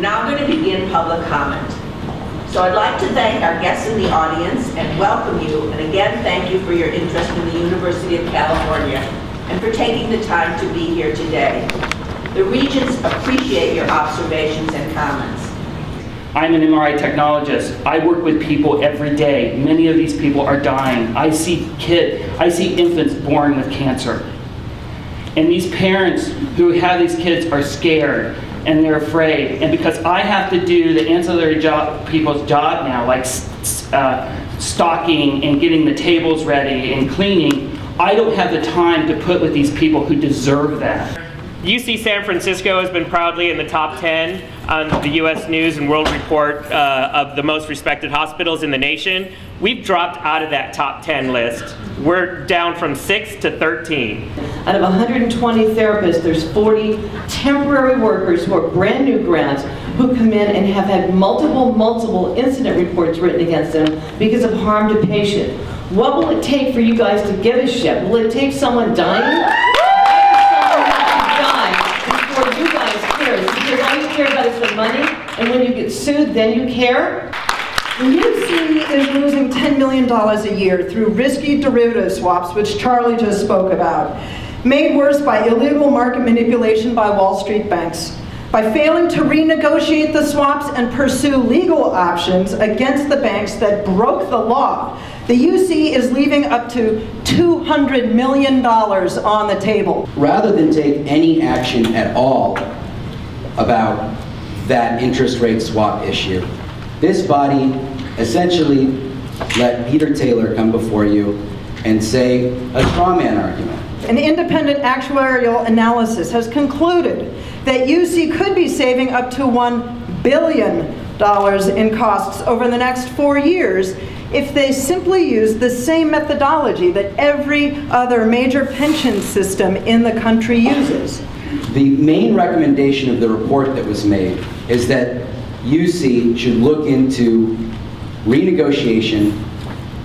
Now I'm going to begin public comment. So I'd like to thank our guests in the audience and welcome you, and again thank you for your interest in the University of California and for taking the time to be here today. The Regents appreciate your observations and comments. I'm an MRI technologist. I work with people every day. Many of these people are dying. I see infants born with cancer. And these parents who have these kids are scared and they're afraid. And because I have to do the ancillary job, people's job now, like stocking and getting the tables ready and cleaning, I don't have the time to put with these people who deserve that. UC San Francisco has been proudly in the top 10 on the U.S. News and World Report of the most respected hospitals in the nation. We've dropped out of that top 10 list. We're down from 6 to 13. Out of 120 therapists, there's 40 temporary workers who are brand new grads who come in and have had multiple incident reports written against them because of harm to patient. What will it take for you guys to give a shit? Will it take someone dying? For money, and when you get sued, then you care? The UC is losing $10 million a year through risky derivative swaps, which Charlie just spoke about, made worse by illegal market manipulation by Wall Street banks. By failing to renegotiate the swaps and pursue legal options against the banks that broke the law, the UC is leaving up to $200 million on the table. Rather than take any action at all about that interest rate swap issue, this body essentially let Peter Taylor come before you and say a straw man argument. An independent actuarial analysis has concluded that UC could be saving up to $1 billion in costs over the next 4 years if they simply use the same methodology that every other major pension system in the country uses. The main recommendation of the report that was made is that UC should look into renegotiation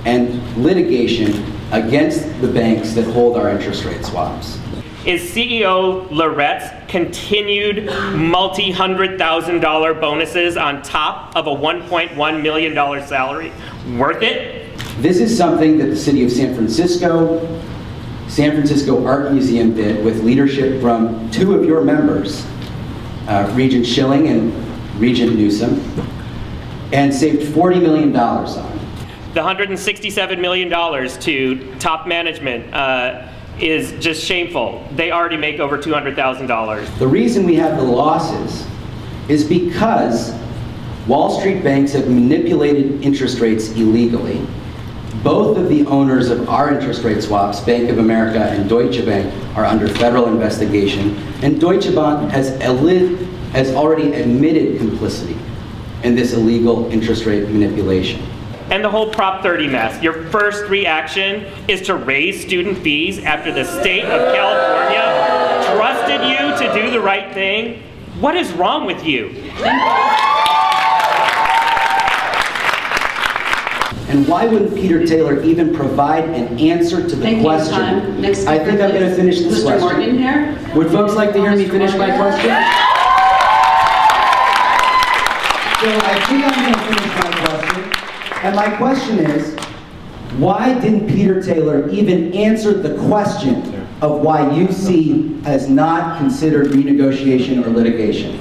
and litigation against the banks that hold our interest rate swaps. Is CEO Lorette's continued multi-$100,000 bonuses on top of a $1.1 million salary worth it? This is something that the city of San Francisco Art Museum did with leadership from two of your members, Regent Schilling and Regent Newsom, and saved $40 million on it. The $167 million to top management is just shameful. They already make over $200,000. The reason we have the losses is because Wall Street banks have manipulated interest rates illegally. Both of the owners of our interest rate swaps, Bank of America and Deutsche Bank, are under federal investigation, and Deutsche Bank has already admitted complicity in this illegal interest rate manipulation. And the whole Prop 30 mess, your first reaction is to raise student fees after the state of California trusted you to do the right thing? What is wrong with you? And why wouldn't Peter Taylor even provide an answer to the question? Next I think I'm going to finish this question. Mr. Martin here? Would folks like to hear me finish my question? So I think I'm going to finish my question. And my question is, why didn't Peter Taylor even answer the question of why UC has not considered renegotiation or litigation?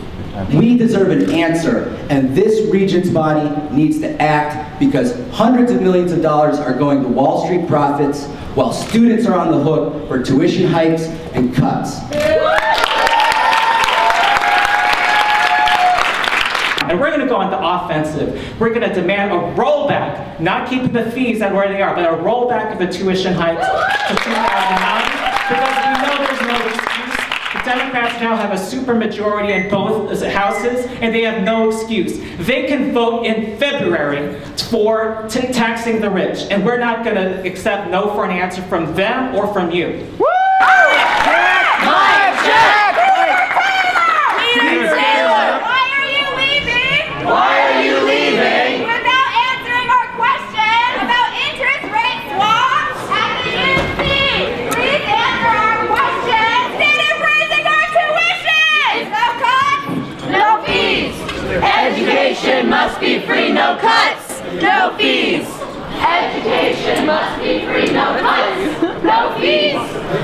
We deserve an answer, and this Regents body needs to act because hundreds of millions of dollars are going to Wall Street profits while students are on the hook for tuition hikes and cuts. And we're going to go on the offensive. We're going to demand a rollback, not keeping the fees at where they are, but a rollback of the tuition hikes to 2009 because we know there's no excuse. Democrats now have a supermajority in both houses, and they have no excuse. They can vote in February for taxing the rich, and we're not going to accept no for an answer from them or from you. Woo! Peter Taylor! Why are you leaving? Why are you leaving? Without answering our question about interest rate swaps at the UC. Please answer our question. No fees! be free, no cuts, no fees. Education must be free, no cuts, no fees.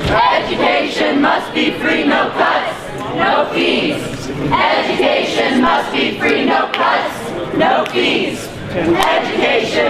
Education must be free, no cuts, no fees. Education must be free, no cuts, no fees. Education